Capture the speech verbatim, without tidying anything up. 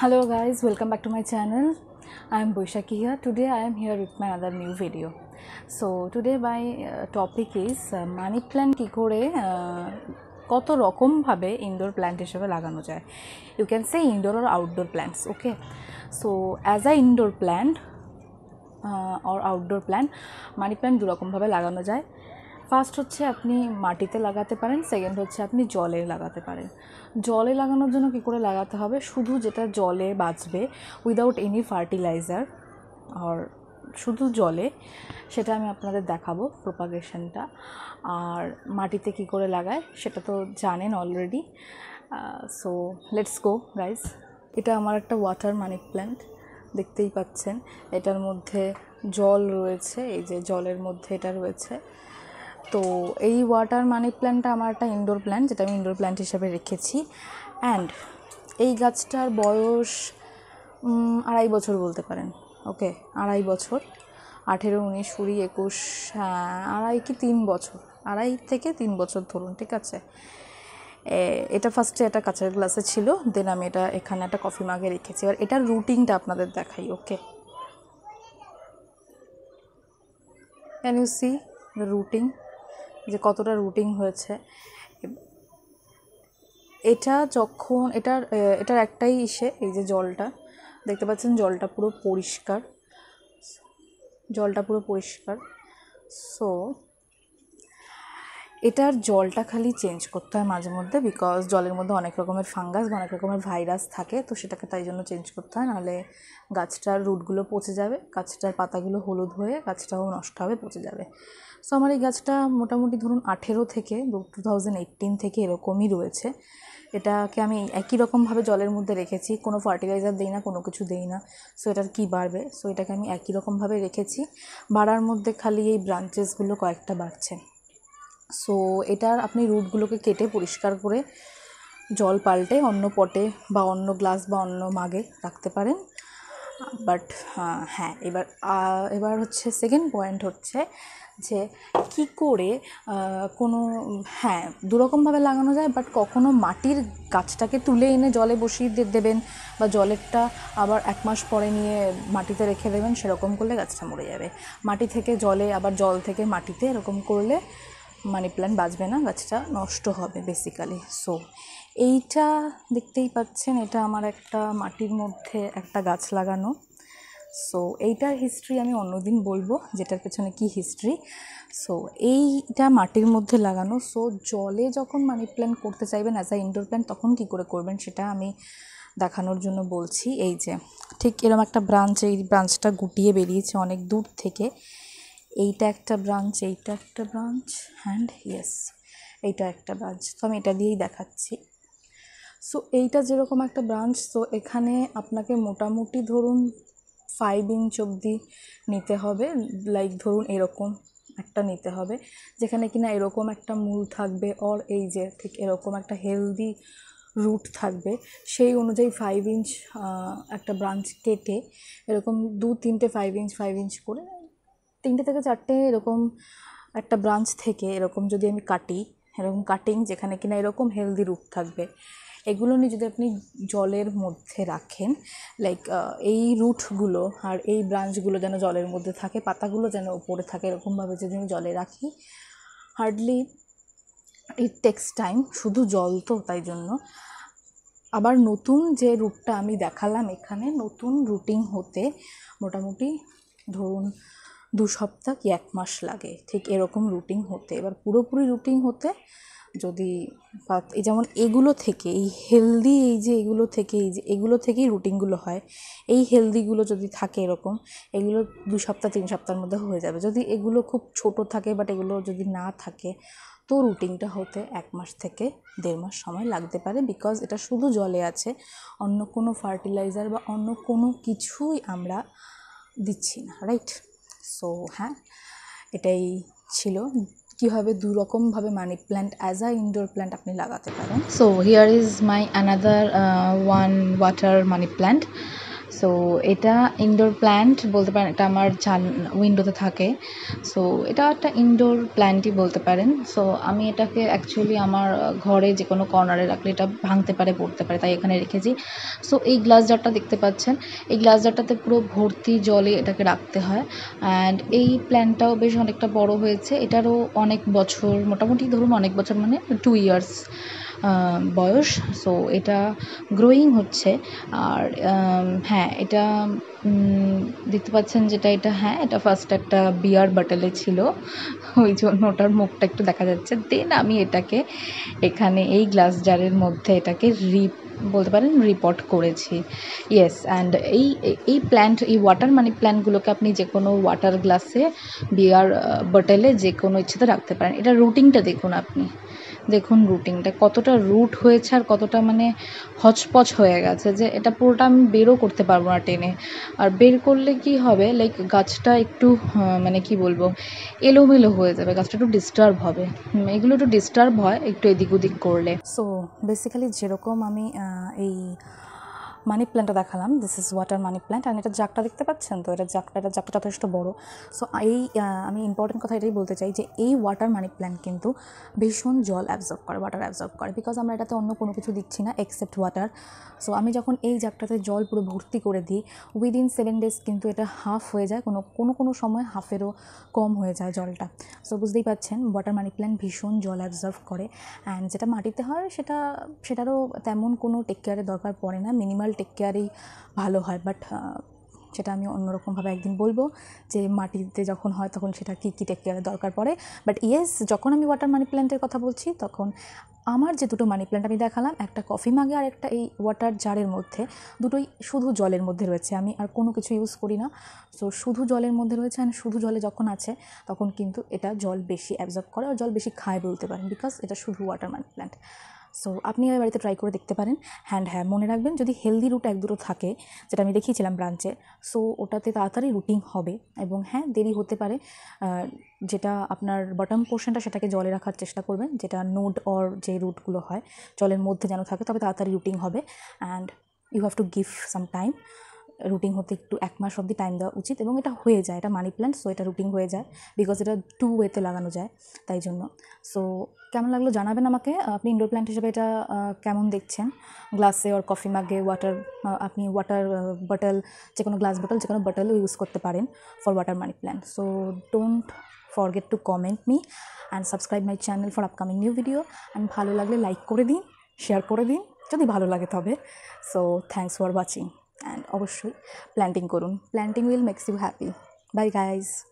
Hello guys, welcome back to my channel. I am Boishaki here. Today I am here with my another new video. So today my uh, topic is uh, money plant ki kore uh, koto rokom bhabe indoor plant hishebe lagano jay. You can say indoor or outdoor plants. Okay. So as a indoor plant uh, or outdoor plant, money plant du rokom bhabe lagano jay. First হচ্ছে আপনি মাটিতে লাগাতে পারেন, second হচ্ছে আপনি জলে লাগাতে পারেন। জলে লাগানোর জন্য কি করে লাগাতে হবে, শুধু যেটা জলে বাঁচবে উইদাউট এনি ফার্টিলাইজার আর শুধু জলে, সেটা আমি আপনাদের দেখাবো প্রোপাগেশনটা। আর মাটিতে কি করে লাগায় সেটা তো জানেন already. So let's go guys. এটা আমার একটা ওয়াটার মানি প্ল্যান্ট, দেখতেই পাচ্ছেন এটার মধ্যে জল রয়েছে, এই যে জলের মধ্যে এটা রয়েছে। তো এই ওয়াটার মানি প্ল্যান্টটা আমার একটা ইনডোর প্ল্যান্ট, যেটা আমি ইনডোর প্ল্যান্ট হিসেবে রেখেছি। অ্যান্ড এই গাছটার বয়স আড়াই বছর বলতে পারেন। ওকে, আড়াই বছর, আঠেরো উনিশ কুড়ি একুশ, হ্যাঁ আড়াই কি তিন বছর, আড়াই থেকে তিন বছর ধরুন, ঠিক আছে। এটা ফার্স্টে একটা কাঁচের গ্লাসে ছিল, দেন আমি এটা এখানে একটা কফি মাগে রেখেছি। এবার এটার রুটিনটা আপনাদের দেখাই। Okay, can you see the routine, যে কতটা রুটিং হয়েছে। এটা যখন এটার এটার একটাই ইসে, এই যে জলটা দেখতে পাচ্ছেন, জলটা পুরো পরিষ্কার, জলটা পুরো পরিষ্কার। সো এটার জলটা খালি চেঞ্জ করতে হয় মাঝে মধ্যে, বিকজ জলের মধ্যে অনেক রকমের ফাঙ্গাস বা অনেক রকমের ভাইরাস থাকে, তো সেটাকে তাই জন্য চেঞ্জ করতে হয়, নাহলে গাছটার রুটগুলো পচে যাবে, গাছটার পাতাগুলো হলুদ হয়ে গাছটাও নষ্ট হবে, পচে যাবে। সো আমার এই গাছটা মোটামুটি ধরুন আঠেরো থেকে টু থাউজেন্ড এইটিন থেকে এরকমই রয়েছে। এটাকে আমি একই রকমভাবে জলের মধ্যে রেখেছি, কোনো ফার্টিলাইজার দিই না, কোনো কিছু দিই না। সো এটার কী বাড়বে, সো এটাকে আমি একই রকমভাবে রেখেছি। বাড়ার মধ্যে খালি এই ব্রাঞ্চেসগুলো কয়েকটা বাড়ছে। সো এটার আপনি রুটগুলোকে কেটে পরিষ্কার করে জল পাল্টে অন্য পটে বা অন্য গ্লাস বা অন্য মাগে রাখতে পারেন। বাট হ্যাঁ, এবার এবার হচ্ছে সেকেন্ড পয়েন্ট হচ্ছে যে কি করে কোনো, হ্যাঁ দুরকমভাবে লাগানো যায়, বাট কখনো মাটির গাছটাকে তুলে এনে জলে বসিয়ে দেবেন বা জলেরটা আবার এক মাস পরে নিয়ে মাটিতে রেখে দেবেন, সেরকম করলে গাছটা মরে যাবে। মাটি থেকে জলে আবার জল থেকে মাটিতে, এরকম করলে মানি প্ল্যান্ট বাঁচবে না, গাছটা নষ্ট হবে বেসিক্যালি। সো এইটা দেখতেই পাচ্ছেন, এটা আমার একটা মাটির মধ্যে একটা গাছ লাগানো। সো এইটার হিস্ট্রি আমি অন্যদিন বলবো, যেটার পেছনে কি হিস্ট্রি। সো এইটা মাটির মধ্যে লাগানো। সো জলে যখন মানি প্ল্যান্ট করতে চাইবেন অ্যাজ আ ইনডোর প্ল্যান্ট, তখন কি করে করবেন সেটা আমি দেখানোর জন্য বলছি। এই যে ঠিক এরকম একটা ব্রাঞ্চ, এই ব্রাঞ্চটা গুটিয়ে বেরিয়েছে অনেক দূর থেকে, এইটা একটা ব্রাঞ্চ, এইটা একটা ব্রাঞ্চ, অ্যান্ড ইয়েস এইটা একটা ব্রাঞ্চ। তো আমি এটা দিয়েই দেখাচ্ছি। সো এইটা যেরকম একটা ব্রাঞ্চ, তো এখানে আপনাকে মোটামুটি ধরুন ফাইভ ইঞ্চ অবধি নিতে হবে, লাইক ধরুন এরকম একটা নিতে হবে, যেখানে কিনা এরকম একটা মূল থাকবে, অর এই যে ঠিক এরকম একটা হেলদি রুট থাকবে। সেই অনুযায়ী ফাইভ ইঞ্চ একটা ব্রাঞ্চ কেটে এরকম দু তিনটে ফাইভ ইঞ্চ ফাইভ ইঞ্চ করে, তিনটে থেকে চারটে এরকম একটা ব্রাঞ্চ থেকে এরকম যদি আমি কাটি, এরকম কাটিং যেখানে কিনা এরকম হেলদি রুট থাকবে, এগুলো নিয়ে যদি আপনি জলের মধ্যে রাখেন, লাইক এই রুটগুলো আর এই ব্রাঞ্চগুলো যেন জলের মধ্যে থাকে, পাতাগুলো যেন উপরে থাকে, এরকমভাবে যদি আমি জলে রাখি, হার্ডলি ইট টেক্স টাইম, শুধু জল তো, তাই জন্য আবার নতুন যে রুটটা আমি দেখালাম এখানে, নতুন রুটিং হতে মোটামুটি ধরুন দু সপ্তাহ কি এক মাস লাগে, ঠিক এরকম রুটিং হতে। এবার পুরোপুরি রুটিং হতে যদি এই যেমন এগুলো থেকে, এই হেলদি, এই যে এগুলো থেকে, এই যে এগুলো থেকেই রুটিংগুলো হয়, এই হেলদিগুলো যদি থাকে এরকম, এগুলো দু সপ্তাহ তিন সপ্তাহের মধ্যে হয়ে যাবে। যদি এগুলো খুব ছোট থাকে, বাট এগুলো যদি না থাকে, তো রুটিংটা হতে এক মাস থেকে দেড় মাস সময় লাগতে পারে, বিকজ এটা শুধু জলে আছে, অন্য কোনো ফার্টিলাইজার বা অন্য কোনো কিছুই আমরা দিচ্ছি না, রাইট। সো হ্যাঁ, এটাই ছিল কীভাবে দুরকমভাবে money plant as a indoor plant আপনি লাগাতে পারেন। So here is my another one water money plant. So एटा इंडोर प्लांट बोलते पारेन, एटा आमार उइंडोते थाके। सो एटा एकटा इंडोर प्लांट ही बोलते पारेन। सो आमी एटाके एक्चुअली आमार घरे जे कोनो कर्नारे राखले एटा भांगते पारे, पड़ते पारे, ताई एखाने रेखेछि। सो एई ग्लास जारटा देखते पाच्छेन, एई ग्लास जारटाते पुरो भर्ती जले एटाके राखते हय। एंड एई प्लांटटाओ बेश अनेकटा बड़ो हयेछे, एटारो अनेक बछर मोटामुटी धरुन अनेक बछर माने टू इयार्स बयस। सो एटा ग्रोइंग होच्छे। और हाँ एटा देखते पाच्छेन जेटा एटा, हाँ एटा फार्स्ट एक बियार बटले छिलो, ओई जोन्नो ओटार मुखटा एकटु देखा जाच्छे। देन आमी एटाके एखाने एई ग्लास जारेर मध्धे एटाके रिप बोलते पारेन रिपोर्ट करेछि। येस एंड एई प्लांट एई वाटार माने प्लांटगुलोके आपनि जे कोनो वाटार ग्लासे बियार बटले जे कोनो इच्छाते राखते पारेन। एटा रुटिंगटा देखुन, आपनि देखुन रुटिंगटा कतटा रूट हयेछे आर कतटा माने हचपच हये गेछे जे एटा पुरोटा आमि बेरो करते पारबो ना टेने। आर बेर करले कि होबे, लाइक गाछटा एकटु माने कि बोलबो एलोमेलो हये जाबे, गाछटा एकटु डिस्टार्ब हबे। एगुलो एकटु डिस्टार्ब हय एकटु एदिक ओदिक करले। सो बेसिक्याली जेरकम आमि এই মানি প্ল্যান্টটা দেখালাম, this is water money plant. আর এটা জাগটা দেখতে পাচ্ছেন তো, এটা জাগটা এটা জাগটা যথেষ্ট বড়। সো এই আমি ইম্পর্টেন্ট কথা এটাই বলতে চাই যে এই ওয়াটার মানি প্ল্যান্ট কিন্তু ভীষণ জল অ্যাবজর্ব করে, ওয়াটার অ্যাবজর্ব করে, বিকজ আমরা এটাতে অন্য কোনো কিছু দিচ্ছি না এক্সেপ্ট ওয়াটার। সো আমি যখন এই জাগটাতে জল পুরো ভর্তি করে দিই, উইদিন সেভেন ডেজ কিন্তু এটা হাফ হয়ে যায়, কোনো কোনো কোনো সময় হাফেরও কম হয়ে যায় জলটা। সো বুঝতেই পাচ্ছেন ওয়াটার মানি প্ল্যান্ট ভীষণ জল অ্যাবজর্ব করে। অ্যান্ড যেটা মাটিতে হয় সেটা সেটারও তেমন কোনো টেক কেয়ারের দরকার পড়ে না, মিনিমাল টেক কেয়ারেই ভালো হয়। বাট সেটা আমি অন্যরকমভাবে একদিন বলবো যে মাটিতে যখন হয় তখন সেটা কী কী টেক কেয়ারের দরকার পড়ে। বাট ইয়েস, যখন আমি ওয়াটার মানি প্ল্যান্টের কথা বলছি তখন আমার যে দুটো মানি প্ল্যান্ট আমি দেখালাম, একটা কফি মাগে আর একটা এই ওয়াটার জারের মধ্যে, দুটোই শুধু জলের মধ্যে রয়েছে, আমি আর কোনো কিছু ইউজ করি না। সো শুধু জলের মধ্যে রয়েছে। অ্যান্ড শুধু জলে যখন আছে তখন কিন্তু এটা জল বেশি অ্যাবজর্ব করে আর জল বেশি খায় বলতে পারেন, বিকজ এটা শুধু ওয়াটার মানি প্ল্যান্ট। সো আপনি আমার বাড়িতে ট্রাই করে দেখতে পারেন। হ্যান্ড হ্যাঁ মনে রাখবেন, যদি হেলদি রুট এক দুটো থাকে যেটা আমি দেখিয়েছিলাম ব্রাঞ্চে, সো ওটাতে তাড়াতাড়ি রুটিং হবে। এবং হ্যাঁ দেরি হতে পারে, যেটা আপনার বটম পোর্শনটা সেটাকে জলে রাখার চেষ্টা করবেন, যেটা নোড অর যে রুটগুলো হয় জলের মধ্যে যেন থাকে, তবে তাড়াতাড়ি রুটিং হবে। And you have to give some time, rooting হতে একটু এক মাস অবধি টাইম দেওয়া উচিত। এবং এটা হয়ে যায়, এটা মানি প্ল্যান্ট, সো এটা রুটিং হয়ে যায়, বিকজ এটা টু ওয়েতে লাগানো যায়, তাই জন্য। সো কেমন লাগলো জানাবেন আমাকে, আপনি ইনডোর প্ল্যান্ট হিসেবে এটা কেমন দেখছেন? গ্লাসে ওর কফি মাগে ওয়াটার, আপনি ওয়াটার বটল, যে কোনো গ্লাস বটল, যে কোনো বটলও ইউজ করতে পারেন for water money plant. So don't forget to comment me and subscribe my channel for upcoming new video. And ভালো লাগলে লাইক করে দিন, শেয়ার করে দিন যদি ভালো লাগে তবে। So thanks for watching. And অবশ্যই প্ল্যান্টিং করুন, planting will makes you happy. Bye guys.